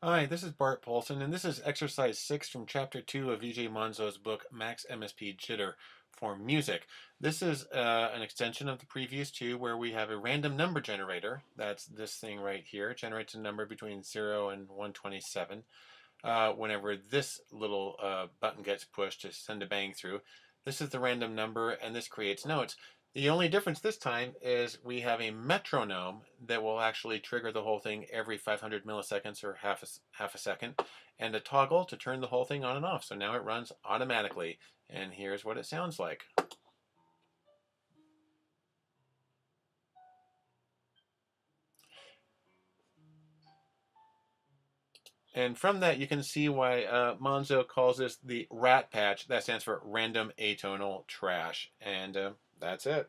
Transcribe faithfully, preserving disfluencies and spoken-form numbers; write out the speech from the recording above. Hi, this is Bart Polson, and this is exercise six from chapter two of E J Monzo's book Max M S P Jitter for Music. This is uh, an extension of the previous two where we have a random number generator. That's this thing right here. It generates a number between zero and one twenty-seven. Uh, whenever this little uh, button gets pushed to send a bang through, this is the random number, and this creates notes. The only difference this time is we have a metronome that will actually trigger the whole thing every five hundred milliseconds or half a, half a second, and a toggle to turn the whole thing on and off. So now it runs automatically, and here's what it sounds like. And from that, you can see why uh, Monzo calls this the rat patch. That stands for random atonal trash. And uh, that's it.